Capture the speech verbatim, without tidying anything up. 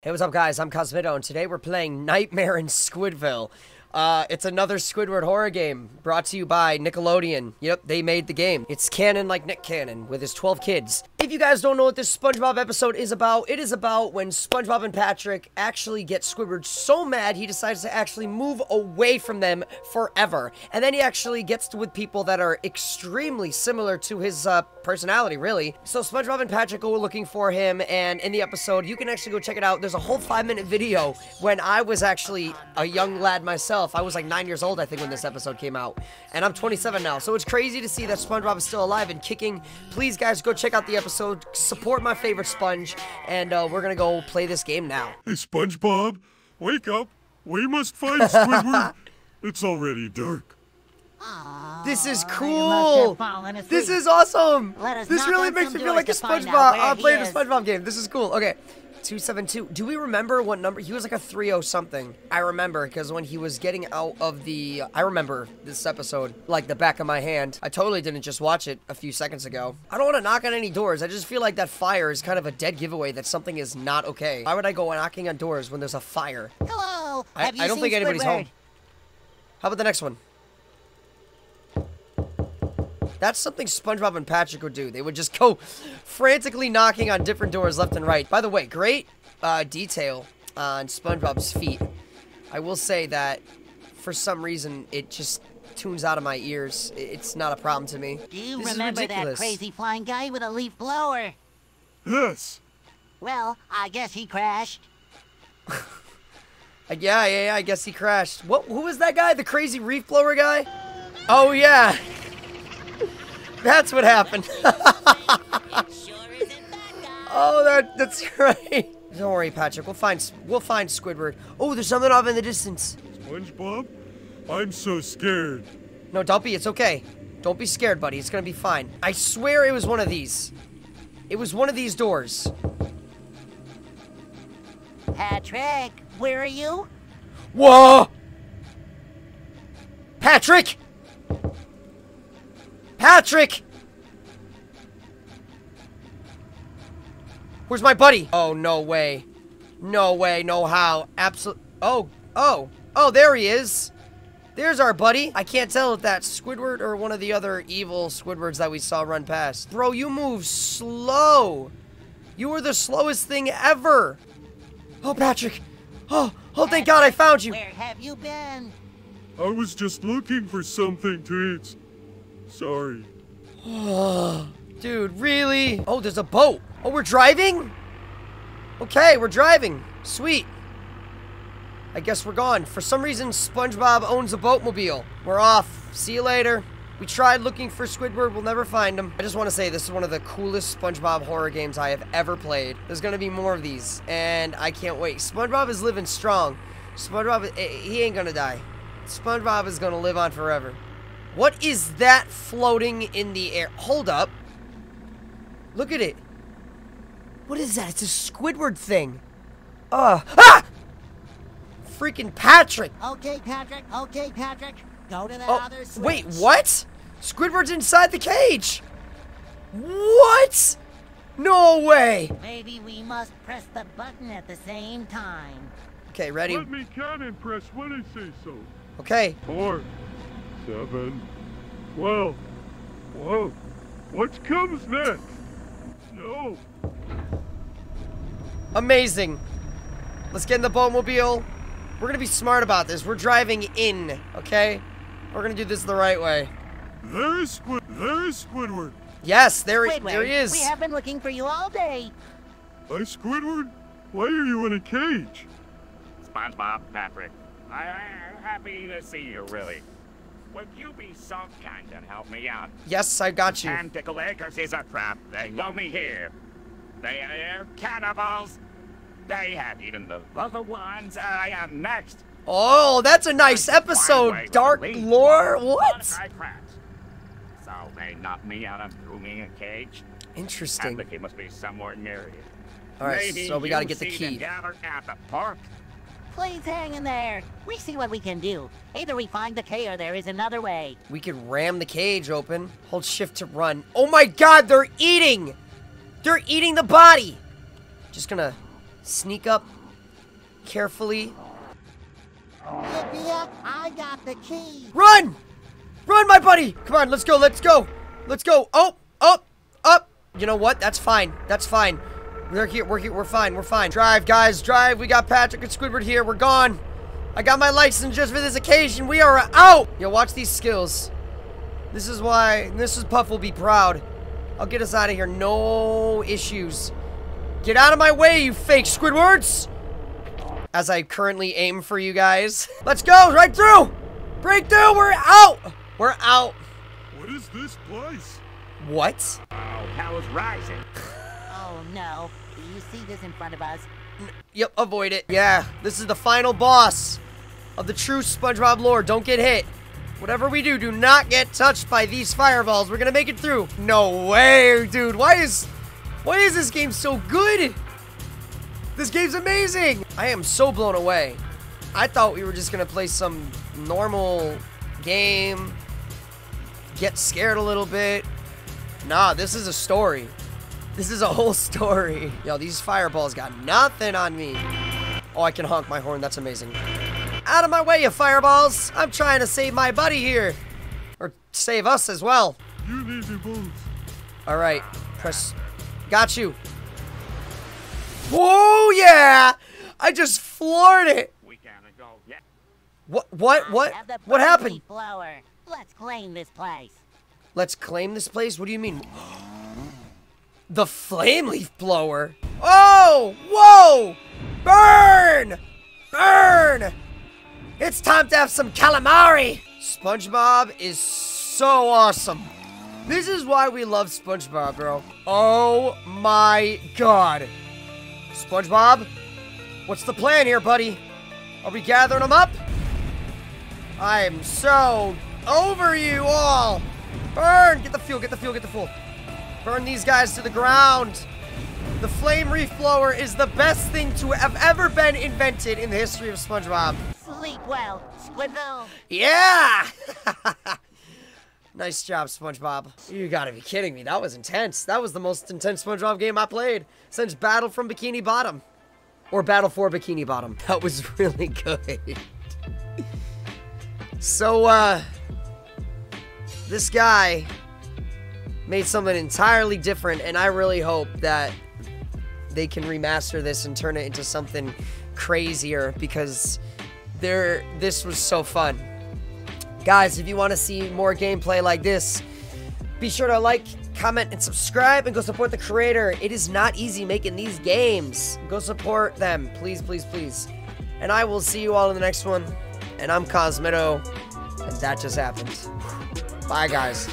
Hey, what's up guys, I'm Cosmitto, and today we're playing Nightmare in Squidville. Uh, it's another Squidward horror game, brought to you by Nickelodeon. Yep, they made the game. It's Cannon like Nick Cannon, with his twelve kids. If you guys don't know what this SpongeBob episode is about, it is about when SpongeBob and Patrick actually get Squidward so mad, he decides to actually move away from them forever. And then he actually gets to with people that are extremely similar to his, uh, personality, really. So SpongeBob and Patrick go looking for him, and in the episode, you can actually go check it out. There's a whole five-minute video when I was actually a young lad myself. I was like nine years old, I think, when this episode came out. And I'm twenty-seven now, so it's crazy to see that SpongeBob is still alive and kicking. Please, guys, go check out the episode. Episode, support my favorite sponge, and uh, we're gonna go play this game now. Hey, SpongeBob, wake up. We must find Squidward. It's already dark. Aww, this is cool. This is awesome. This really makes me feel like a SpongeBob. I'm playing a SpongeBob game. This is cool. Okay, two seven two. Do we remember what number? He was like a three oh something. I remember, because when he was getting out of the... I remember this episode like the back of my hand. I totally didn't just watch it a few seconds ago. I don't want to knock on any doors. I just feel like that fire is kind of a dead giveaway that something is not okay. Why would I go knocking on doors when there's a fire? Hello! I, Have you I don't seen think anybody's Squidward? Home. How about the next one? That's something SpongeBob and Patrick would do. They would just go frantically knocking on different doors left and right. By the way, great uh, detail on SpongeBob's feet. I will say that for some reason, it just tunes out of my ears. It's not a problem to me. Do you this remember that crazy flying guy with a leaf blower? Yes. Well, I guess he crashed. yeah, yeah, yeah, I guess he crashed. What? Who was that guy? The crazy leaf blower guy? Oh, yeah. That's what happened. oh, that, that's right. Don't worry, Patrick. We'll find we'll find Squidward. Oh, there's something off in the distance. SpongeBob, I'm so scared. No, don't be. It's okay. Don't be scared, buddy. It's gonna be fine. I swear it was one of these. It was one of these doors. Patrick, where are you? Whoa! Patrick! Patrick! Where's my buddy? Oh, no way. No way, no how. Absolute. Oh, oh, oh, there he is. There's our buddy. I can't tell if that's Squidward or one of the other evil Squidwards that we saw run past. Bro, you move slow. You were the slowest thing ever. Oh, Patrick. Oh, oh, thank God I found you. Where have you been? I was just looking for something to eat. Sorry. Dude, really? Oh, there's a boat. Oh, we're driving? Okay, we're driving. Sweet. I guess we're gone. For some reason, SpongeBob owns a boatmobile. We're off. See you later. We tried looking for Squidward. We'll never find him. I just want to say this is one of the coolest SpongeBob horror games I have ever played. There's going to be more of these, and I can't wait. SpongeBob is living strong. SpongeBob, he ain't going to die. SpongeBob is going to live on forever. What is that floating in the air? Hold up. Look at it. What is that? It's a Squidward thing. Uh, ah! Freaking Patrick. Okay, Patrick. Okay, Patrick. Go to the oh, other switch. Wait, what? Squidward's inside the cage. What? No way. Maybe we must press the button at the same time. Okay, ready? Let me count and press when I say so. Okay. Four. Seven. Twelve. Whoa. What comes next? No. Amazing. Let's get in the boatmobile. We're going to be smart about this. We're driving in, okay? We're going to do this the right way. There's Squid there's Squidward. Yes, there, Squidward, there he is. We have been looking for you all day. Hey, Squidward, why are you in a cage? SpongeBob, Patrick, I am happy to see you, really. Would you be so kind and help me out? Yes, I got you. Tentacle Acres is a trap. They know me here. They are cannibals. They have eaten the other ones. I am next. Oh, that's a nice episode. Dark lore. What? So they knocked me out and threw me in a cage. Interesting. The key must be somewhere near you. All right, so we gotta get the key. Please hang in there. We see what we can do. Either we find the key or there is another way. We could ram the cage open. Hold shift to run. Oh my God, they're eating! They're eating the body! Just gonna sneak up carefully. Sophia, I got the key. Run! Run, my buddy! Come on, let's go, let's go. Let's go. Oh, up, up. You know what? That's fine. That's fine. We're here, we're here, we're fine, we're fine. Drive, guys, drive. We got Patrick and Squidward here. We're gone. I got my license just for this occasion. We are out! Yo, watch these skills. This is why, this is Puff will be proud. I'll get us out of here, no issues. Get out of my way, you fake Squidwards! As I currently aim for you guys. Let's go, right through! Break through, we're out! We're out. What is this place? What? Oh, hell is rising. Oh no, do you see this in front of us? N yep, avoid it. Yeah, this is the final boss of the true SpongeBob lore. Don't get hit. Whatever we do, do not get touched by these fireballs. We're gonna make it through. No way, dude. Why is, why is this game so good? This game's amazing. I am so blown away. I thought we were just gonna play some normal game, get scared a little bit. Nah, this is a story. This is a whole story. Yo, these fireballs got nothing on me. Oh, I can honk my horn. That's amazing. Out of my way, you fireballs! I'm trying to save my buddy here. Or save us as well. You need to move. Alright, press. Got you. Whoa, yeah! I just floored it! We gotta go. Yeah. What, what, what? What happened? Blower. Let's claim this place. Let's claim this place? What do you mean? The flame leaf blower? Oh! Whoa! Burn! Burn! It's time to have some calamari! SpongeBob is so awesome. This is why we love SpongeBob, bro. Oh my god. SpongeBob, what's the plan here, buddy? Are we gathering them up? I'm so over you all. Burn! Get the fuel, get the fuel, get the fuel. Burn these guys to the ground. The flame reef blower is the best thing to have ever been invented in the history of SpongeBob. Sleep well, Squidville. Yeah! Nice job, SpongeBob. You gotta be kidding me. That was intense. That was the most intense SpongeBob game I played since Battle from Bikini Bottom. Or Battle for Bikini Bottom. That was really good. So, uh... this guy made something entirely different, and I really hope that they can remaster this and turn it into something crazier, because there, this was so fun. Guys, if you want to see more gameplay like this, be sure to like, comment, and subscribe, and go support the creator. It is not easy making these games. Go support them, please, please, please. And I will see you all in the next one. And I'm Cosmitto, and that just happened. Bye, guys.